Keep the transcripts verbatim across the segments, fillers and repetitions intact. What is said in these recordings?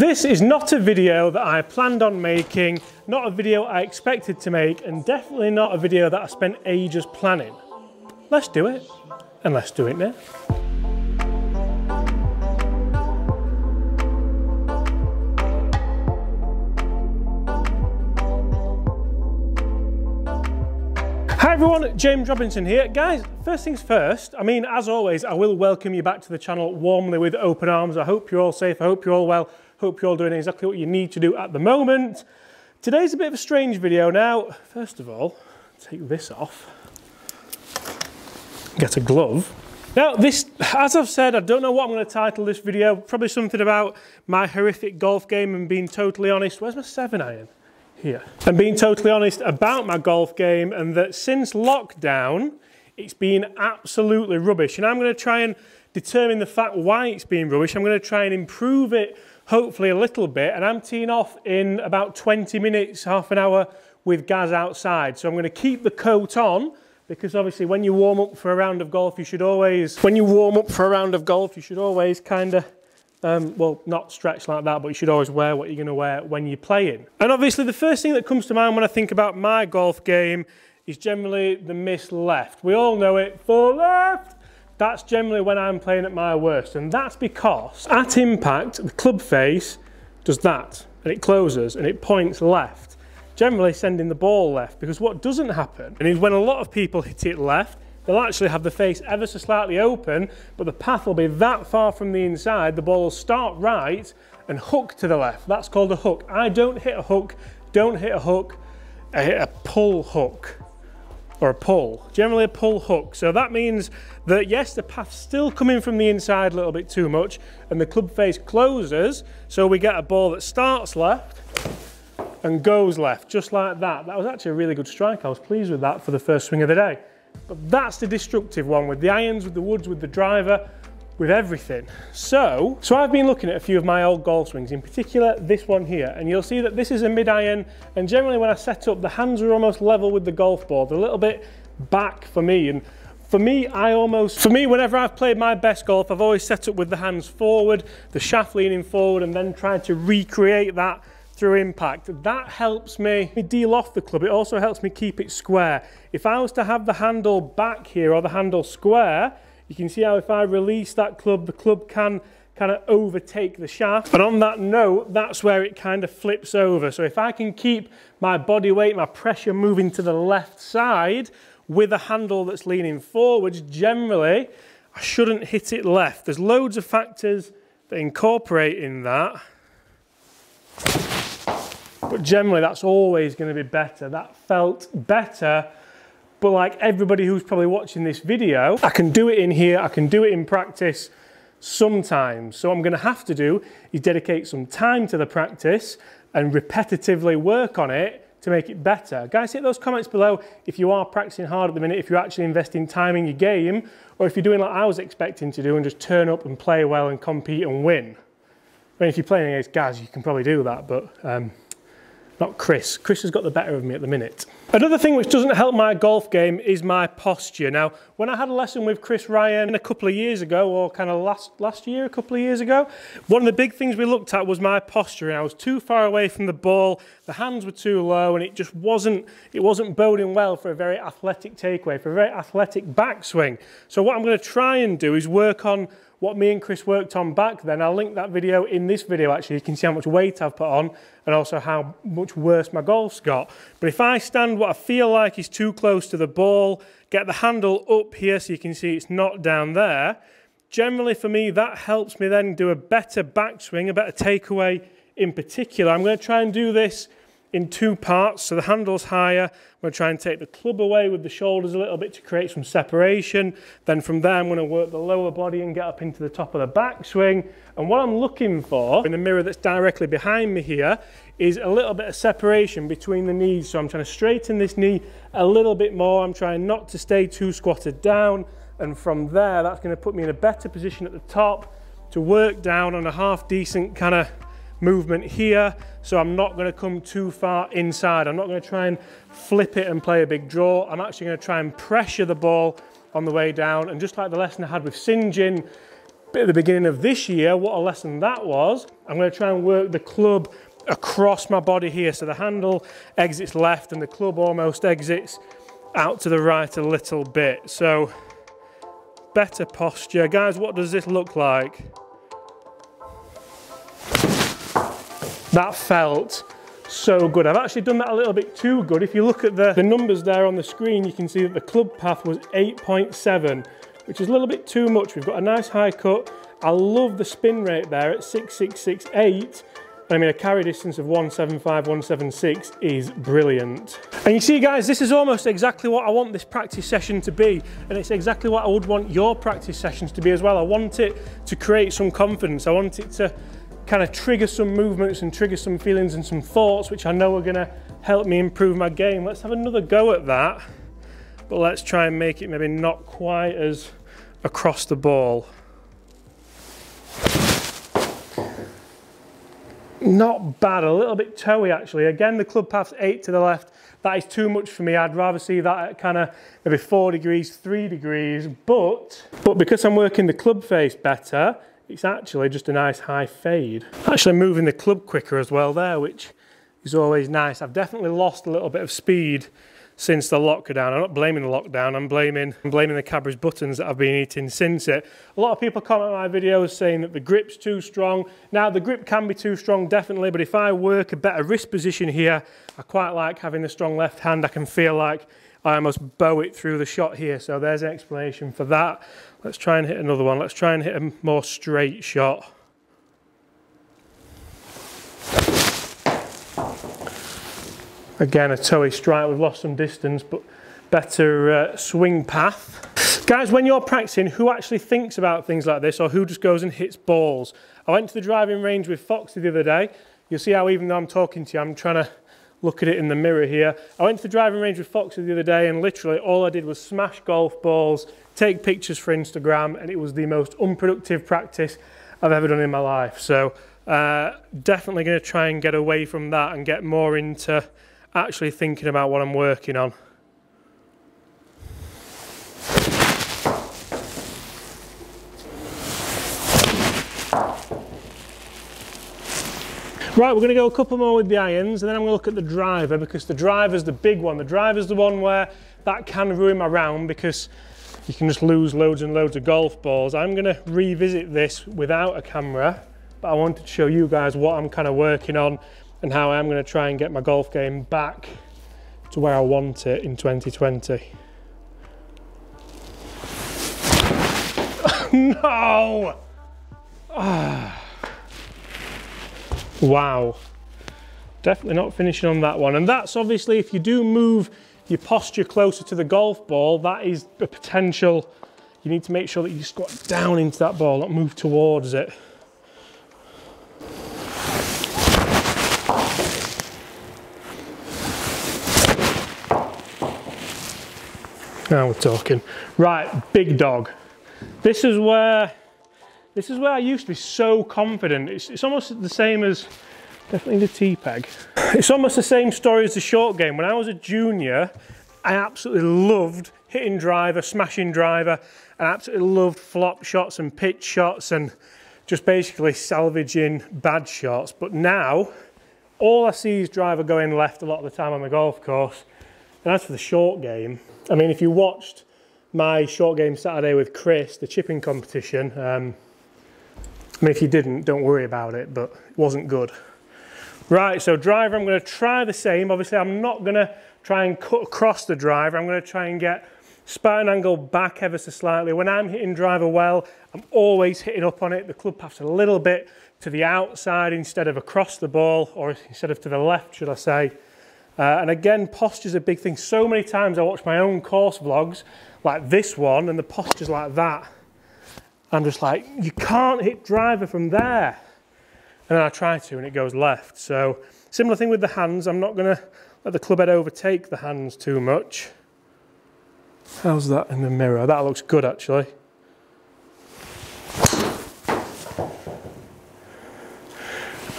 This is not a video that I planned on making, not a video I expected to make, and definitely not a video that I spent ages planning. Let's do it, and let's do it now. Hi everyone, James Robinson here. Guys, first things first, I mean, as always, I will welcome you back to the channel warmly with open arms. I hope you're all safe, I hope you're all well, hope you're all doing exactly what you need to do at the moment. Today's a bit of a strange video now. First of all, take this off, get a glove. Now this, as I've said, I don't know what I'm going to title this video, probably something about my horrific golf game and being totally honest. Where's my seven iron? Here. And being totally honest about my golf game, and that since lockdown, it's been absolutely rubbish. And I'm going to try and determine the fact why it's been rubbish. I'm going to try and improve it, hopefully a little bit. And I'm teeing off in about twenty minutes, half an hour with Gaz outside. So I'm going to keep the coat on, because obviously when you warm up for a round of golf, you should always, when you warm up for a round of golf, you should always kind of Um, well, not stretch like that, but you should always wear what you're going to wear when you're playing. And obviously the first thing that comes to mind when I think about my golf game is generally the missed left. We all know it, for left. That's generally when I'm playing at my worst, and that's because at impact, the club face does that, and it closes, and it points left, generally sending the ball left, because what doesn't happen is when a lot of people hit it left, they'll actually have the face ever so slightly open, but the path will be that far from the inside, the ball will start right and hook to the left. That's called a hook. I don't hit a hook, don't hit a hook, I hit a pull hook, or a pull, generally a pull hook. So that means that yes, the path's still coming from the inside a little bit too much, and the club face closes, so we get a ball that starts left and goes left, just like that. That was actually a really good strike. I was pleased with that for the first swing of the day. But that's the destructive one, with the irons, with the woods, with the driver, with everything. So, so I've been looking at a few of my old golf swings, in particular this one here, and you'll see that this is a mid-iron, and generally when I set up, the hands are almost level with the golf ball, they're a little bit back for me, and for me, I almost, for me, whenever I've played my best golf, I've always set up with the hands forward, the shaft leaning forward, and then tried to recreate that through impact. That helps me deal off the club. It also helps me keep it square. If I was to have the handle back here or the handle square, you can see how if I release that club, the club can kind of overtake the shaft. And on that note, that's where it kind of flips over. So if I can keep my body weight, my pressure moving to the left side with a handle that's leaning forwards, generally, I shouldn't hit it left. There's loads of factors that incorporate in that. But generally, that's always going to be better. That felt better, but like everybody who's probably watching this video, I can do it in here, I can do it in practice sometimes. So what I'm going to have to do is dedicate some time to the practice and repetitively work on it to make it better. Guys, hit those comments below if you are practicing hard at the minute, if you're actually investing time in your game, or if you're doing like I was expecting to do and just turn up and play well and compete and win. I mean, if you're playing against Gaz, you can probably do that, but... Um, Not Chris. Chris has got the better of me at the minute. Another thing which doesn't help my golf game is my posture. Now, when I had a lesson with Chris Ryan a couple of years ago, or kind of last, last year, a couple of years ago, one of the big things we looked at was my posture. And I was too far away from the ball, the hands were too low, and it just wasn't, it wasn't boding well for a very athletic takeaway, for a very athletic backswing. So what I'm going to try and do is work on what me and Chris worked on back then. I'll link that video in this video actually. You can see how much weight I've put on and also how much worse my golf's got. But if I stand what I feel like is too close to the ball, get the handle up here so you can see it's not down there, generally for me that helps me then do a better backswing, a better takeaway in particular. I'm going to try and do this in two parts, so the handle's higher, I'm going to try and take the club away with the shoulders a little bit to create some separation, then from there I'm going to work the lower body and get up into the top of the backswing, and what I'm looking for in the mirror that's directly behind me here is a little bit of separation between the knees, so I'm trying to straighten this knee a little bit more, I'm trying not to stay too squatted down, and from there that's going to put me in a better position at the top to work down on a half decent kind of movement here, so I'm not going to come too far inside. I'm not going to try and flip it and play a big draw. I'm actually going to try and pressure the ball on the way down, and just like the lesson I had with Sinjin, bit at the beginning of this year, what a lesson that was. I'm going to try and work the club across my body here. So the handle exits left and the club almost exits out to the right a little bit. So better posture. Guys, what does this look like? That felt so good. I've actually done that a little bit too good. If you look at the, the numbers there on the screen, you can see that the club path was eight point seven, which is a little bit too much. We've got a nice high cut. I love the spin rate there at six six six eight. I mean, a carry distance of one seven five, one seven six is brilliant. And you see, guys, this is almost exactly what I want this practice session to be. And it's exactly what I would want your practice sessions to be as well. I want it to create some confidence. I want it to kind of trigger some movements and trigger some feelings and some thoughts, which I know are gonna help me improve my game. Let's have another go at that, but let's try and make it maybe not quite as across the ball. Not bad, a little bit toey actually. Again, the club path's eight to the left. That is too much for me. I'd rather see that at kind of maybe four degrees, three degrees, but, but because I'm working the club face better, it's actually just a nice high fade. Actually moving the club quicker as well there, which is always nice. I've definitely lost a little bit of speed since the lockdown. I'm not blaming the lockdown, I'm blaming, I'm blaming the Cadbury's buttons that I've been eating since it. A lot of people comment on my videos saying that the grip's too strong. Now, the grip can be too strong, definitely, but if I work a better wrist position here, I quite like having the strong left hand. I can feel like I almost bow it through the shot here, so there's an explanation for that. Let's try and hit another one. Let's try and hit a more straight shot. Again, a toey strike. We've lost some distance, but better uh, swing path. Guys, when you're practicing, who actually thinks about things like this, or who just goes and hits balls? I went to the driving range with Foxy the other day. You'll see how even though I'm talking to you, I'm trying to look at it in the mirror here. I went to the driving range with Foxy the other day, and literally all I did was smash golf balls, take pictures for Instagram, and it was the most unproductive practice I've ever done in my life. So uh, definitely going to try and get away from that and get more into actually thinking about what I'm working on. Right, we're going to go a couple more with the irons, and then I'm going to look at the driver, because the driver's the big one. The driver's the one where that can ruin my round, because you can just lose loads and loads of golf balls. I'm going to revisit this without a camera, but I wanted to show you guys what I'm kind of working on and how I'm going to try and get my golf game back to where I want it in twenty twenty. No! Ah. Wow, definitely not finishing on that one. And that's obviously, if you do move your posture closer to the golf ball, that is the potential. You need to make sure that you squat down into that ball, not move towards it. Now we're talking. Right, big dog. This is where This is where I used to be so confident. It's, it's almost the same as, definitely the T-peg. It's almost the same story as the short game. When I was a junior, I absolutely loved hitting driver, smashing driver, and I absolutely loved flop shots and pitch shots and just basically salvaging bad shots. But now, all I see is driver going left a lot of the time on the golf course. And as for the short game, I mean, if you watched my short game Saturday with Chris, the chipping competition, um, I mean, if you didn't, don't worry about it, but it wasn't good. Right, so driver, I'm gonna try the same. Obviously, I'm not gonna try and cut across the driver. I'm gonna try and get spine angle back ever so slightly. When I'm hitting driver well, I'm always hitting up on it. The club path's a little bit to the outside instead of across the ball, or instead of to the left, should I say. Uh, and again, posture's a big thing. So many times I watch my own course vlogs, like this one, and the posture's like that. I'm just like, you can't hit driver from there. And then I try to, and it goes left. So similar thing with the hands. I'm not gonna let the club head overtake the hands too much. How's that in the mirror? That looks good, actually.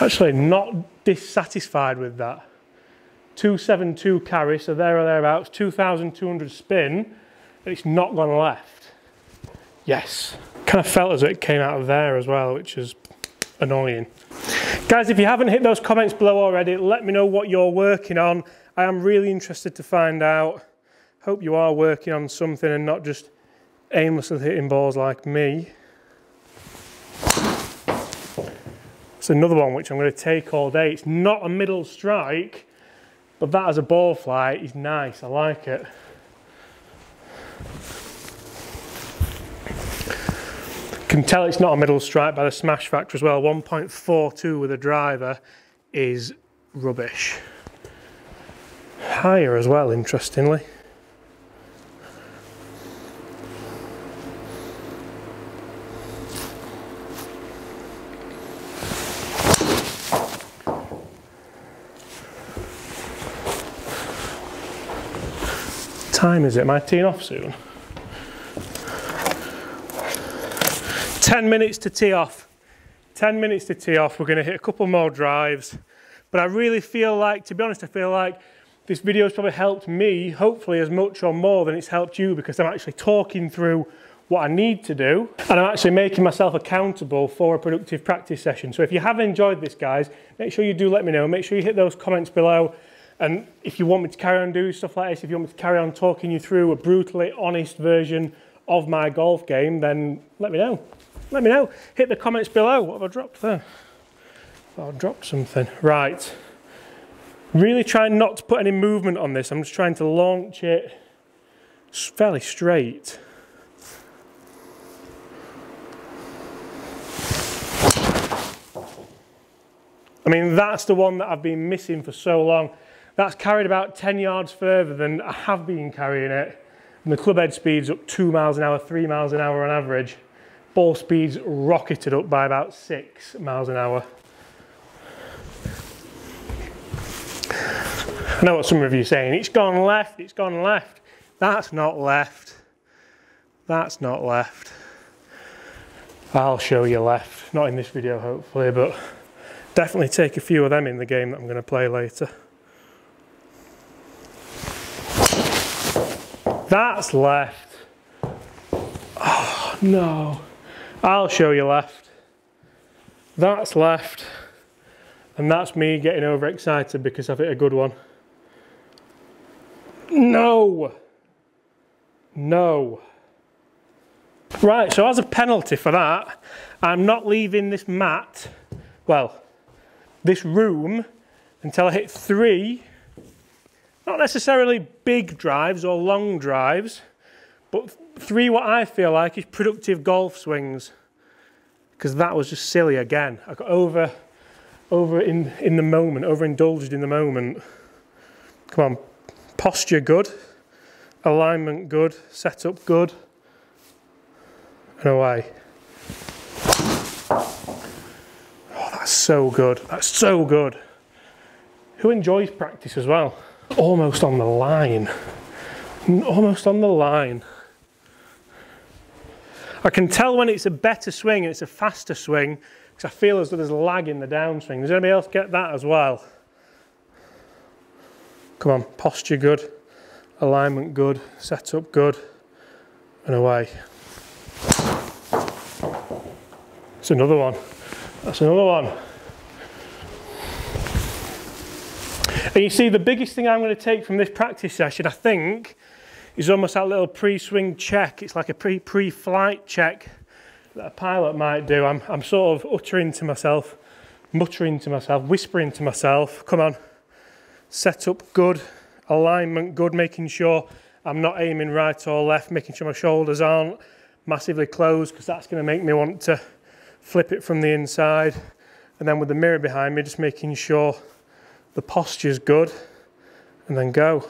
Actually not dissatisfied with that. two seven two carry, so there or thereabouts, two thousand two hundred spin, and it's not gone left. Yes. kind of felt as it came out of there as well, which is annoying. Guys, if you haven't hit those comments below already, let me know what you're working on. I am really interested to find out. Hope you are working on something and not just aimlessly hitting balls like me. It's another one which I'm going to take all day. It's not a middle strike, but that as a ball flight is nice. I like it. You can tell it's not a middle strike by the smash factor as well. one point four two with a driver is rubbish. Higher as well, interestingly. What time is it? Am I teeing off soon? ten minutes to tee off. ten minutes to tee off. We're going to hit a couple more drives. But I really feel like, to be honest, I feel like this video has probably helped me, hopefully, as much or more than it's helped you, because I'm actually talking through what I need to do. And I'm actually making myself accountable for a productive practice session. So if you have enjoyed this, guys, make sure you do let me know. Make sure you hit those comments below. And if you want me to carry on doing stuff like this, if you want me to carry on talking you through a brutally honest version of my golf game, then let me know. Let me know. Hit the comments below. What have I dropped there? Oh, I dropped something. Right. Really trying not to put any movement on this. I'm just trying to launch it fairly straight. I mean, that's the one that I've been missing for so long. That's carried about ten yards further than I have been carrying it. And the club head speed's up two miles an hour, three miles an hour on average. Ball speeds rocketed up by about six miles an hour. I know what some of you are saying, it's gone left, it's gone left. That's not left. That's not left. I'll show you left, not in this video hopefully, but definitely take a few of them in the game that I'm going to play later. That's left. Oh no. I'll show you left. That's left. And that's me getting overexcited because I've hit a good one. No. No. Right, so as a penalty for that, I'm not leaving this mat, well, this room, until I hit three, not necessarily big drives or long drives, but three what I feel like is productive golf swings. Because that was just silly again. I got over... over in, in the moment, overindulged in the moment. Come on, posture good, alignment good, setup good, and away. Oh, that's so good, that's so good. Who enjoys practice as well? Almost on the line, almost on the line. I can tell when it's a better swing and it's a faster swing, because I feel as though there's lag in the downswing. Does anybody else get that as well? Come on, posture good, alignment good, setup good, and away. That's another one. That's another one. And you see, the biggest thing I'm going to take from this practice session, I think, is almost that little pre-swing check. It's like a pre pre-flight check that a pilot might do. I'm, I'm sort of uttering to myself, muttering to myself, whispering to myself, come on, set up good, alignment good, making sure I'm not aiming right or left, making sure my shoulders aren't massively closed, because that's going to make me want to flip it from the inside. And then with the mirror behind me, just making sure the posture's good, and then go.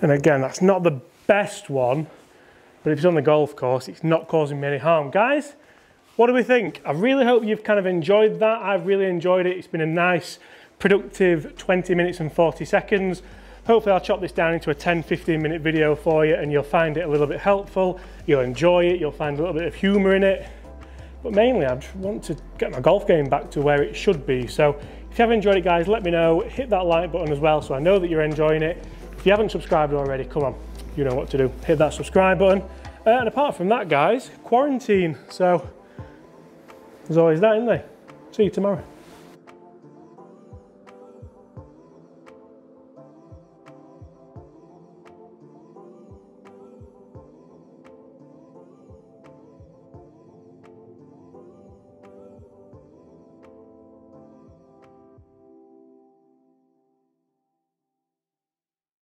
And again, that's not the best one, but if it's on the golf course, it's not causing me any harm. Guys, what do we think? I really hope you've kind of enjoyed that. I've really enjoyed it. It's been a nice, productive twenty minutes and forty seconds. Hopefully I'll chop this down into a ten, fifteen minute video for you and you'll find it a little bit helpful. You'll enjoy it. You'll find a little bit of humor in it. But mainly, I just want to get my golf game back to where it should be. So if you have enjoyed it, guys, let me know. Hit that like button as well so I know that you're enjoying it. If you haven't subscribed already, come on. You know what to do. Hit that subscribe button Uh, and apart from that, guys, quarantine. So there's always that, isn't there? See you tomorrow.